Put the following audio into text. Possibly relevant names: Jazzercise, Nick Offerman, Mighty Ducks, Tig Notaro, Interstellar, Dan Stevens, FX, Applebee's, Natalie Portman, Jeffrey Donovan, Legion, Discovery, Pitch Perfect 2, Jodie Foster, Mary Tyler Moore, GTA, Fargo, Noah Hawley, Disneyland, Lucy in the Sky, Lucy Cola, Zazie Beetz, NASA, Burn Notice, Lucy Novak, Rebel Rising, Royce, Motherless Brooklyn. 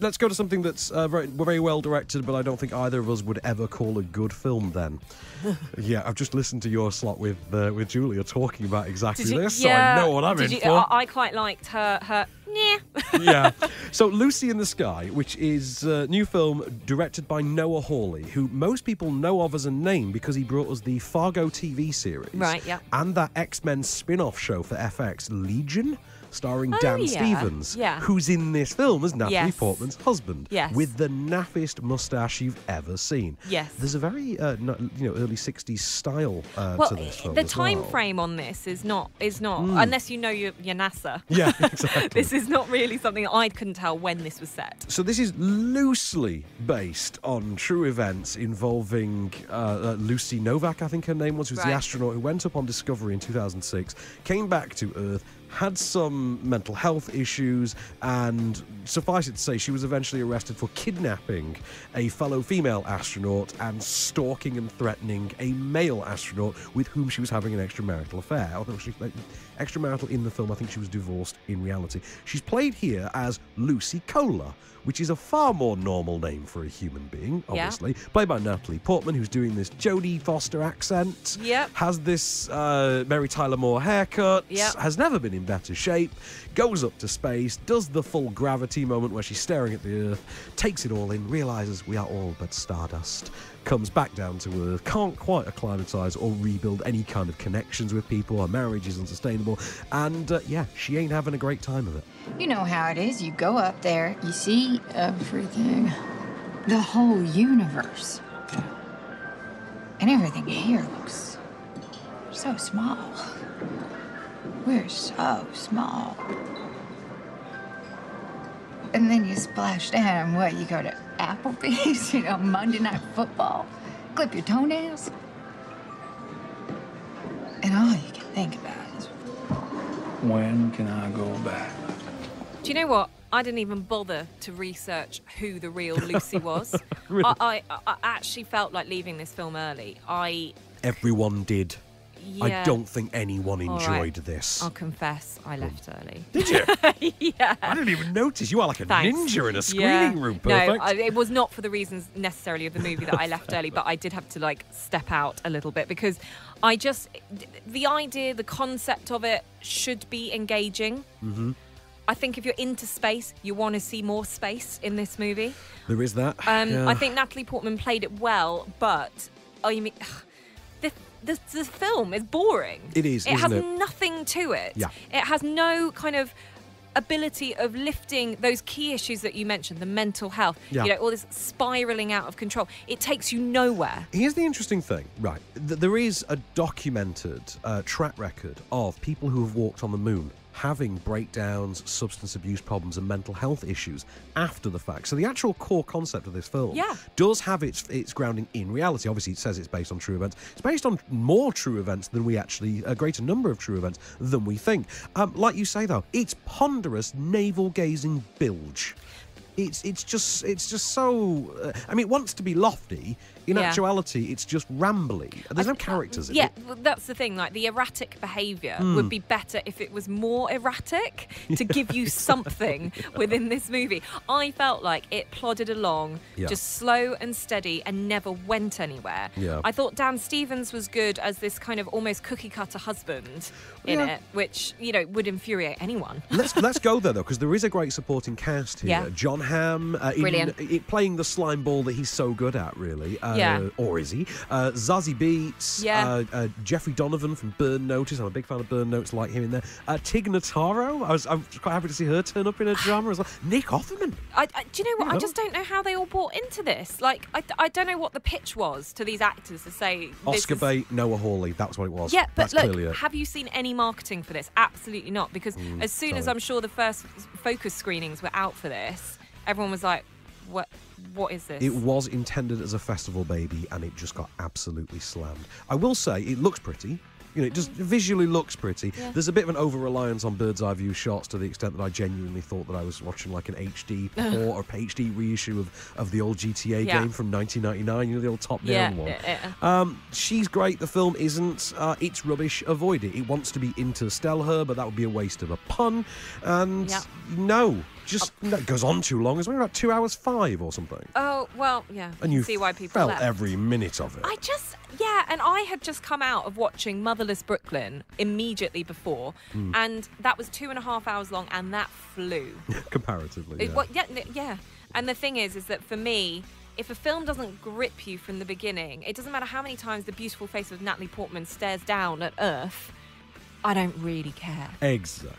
Let's go to something that's very well directed, but I don't think either of us would ever call a good film then. Yeah, I've just listened to your slot with Julia talking about exactly this, yeah, so I know what I'm in for. I quite liked her yeah. So Lucy in the Sky, which is a new film directed by Noah Hawley, who most people know of as a name because he brought us the Fargo TV series. Right, yeah. And that X-Men spin-off show for FX, Legion, starring Dan Stevens, who's in this film as Natalie Portman's husband, with the naffest moustache you've ever seen. Yes, there's a very early '60s style to this film. The time frame on this is not unless you know your NASA. Yeah, exactly. This is not really something that I couldn't tell when this was set. So this is loosely based on true events involving Lucy Novak, I think her name was, who's the astronaut who went up on Discovery in 2006, came back to Earth, had some mental health issues, and suffice it to say, she was eventually arrested for kidnapping a fellow female astronaut and stalking and threatening a male astronaut with whom she was having an extramarital affair. Although she, extramarital in the film, I think she was divorced in reality. She's played here as Lucy Cola, which is a far more normal name for a human being, obviously. Yeah. Played by Natalie Portman, who's doing this Jodie Foster accent. Yep. Has this Mary Tyler Moore haircut. Yep. Has never been in better shape. Goes up to space, does the full gravity moment where she's staring at the Earth, takes it all in, realises we are all but stardust, comes back down to Earth, can't quite acclimatise or rebuild any kind of connections with people, her marriage is unsustainable, and she ain't having a great time of it. You know how it is. You go up there, you see everything, the whole universe. And everything here looks so small. We're so small. And then you splash down, you go to Applebee's, Monday Night Football, clip your toenails. And all you can think about is, when can I go back? Do you know what? I didn't even bother to research who the real Lucy was. Really? I actually felt like leaving this film early. Everyone did. Yeah. I don't think anyone enjoyed this. I'll confess, I left early. Did you? Yeah. I didn't even notice. You are like a ninja in a screening room. Perfect. No, it was not for the reasons necessarily of the movie that I left early, but I did have to step out a little bit because the idea, the concept of it should be engaging. Mm-hmm. I think if you're into space, you want to see more space in this movie. There is that. I think Natalie Portman played it well, but the film is boring. It is. It has nothing to it. Yeah. It has no kind of ability of lifting those key issues that you mentioned, the mental health, all this spiralling out of control. It takes you nowhere. Here's the interesting thing, right? There is a documented track record of people who have walked on the moon having breakdowns, substance abuse problems, and mental health issues after the fact. So the actual core concept of this film does have its grounding in reality. Obviously, it says it's based on true events. It's based on more true events than we actually, a greater number of true events than we think. Like you say, though, it's ponderous, navel-gazing bilge. It's just so... I mean, it wants to be lofty. In actuality, it's just rambly. There's no characters in it. Yeah, that's the thing. The erratic behaviour would be better if it was more erratic to give you something within this movie. I felt like it plodded along, just slow and steady and never went anywhere. Yeah. I thought Dan Stevens was good as this kind of almost cookie-cutter husband in it, which, would infuriate anyone. Let's go there, though, because there is a great supporting cast here. Yeah. Jon Hamm, playing the slime ball that he's so good at, really. Or is he? Zazie Beetz, Jeffrey Donovan from Burn Notice. I'm a big fan of Burn Notice, like him in there. Tig Notaro, I'm quite happy to see her turn up in a drama as well. Nick Offerman. Do you know what? I just don't know how they all bought into this. I don't know what the pitch was to these actors to say... Oscar bait, Noah Hawley, that's what it was. Yeah, but look, have you seen any marketing for this? Absolutely not, because as soon as I'm sure the first focus screenings were out for this, everyone was like, what is this? It was intended as a festival baby, and it just got absolutely slammed. I will say, it looks pretty. you know, it just visually looks pretty. Yeah. There's a bit of an over-reliance on bird's-eye view shots to the extent that I genuinely thought that I was watching like an HD or a HD reissue of the old GTA game from 1999, you know, the old top-down one. Yeah. She's great. The film isn't. It's rubbish. Avoid it. It wants to be Interstellar, but that would be a waste of a pun. And it goes on too long. It's only about 2 hours 5 or something. Oh, well, yeah. And you see why people felt every minute of it. I just, and I had just come out of watching Motherless Brooklyn immediately before, and that was 2.5 hours long, and that flew. Comparatively, And the thing is that for me, if a film doesn't grip you from the beginning, it doesn't matter how many times the beautiful face of Natalie Portman stares down at Earth, I don't really care. Exactly.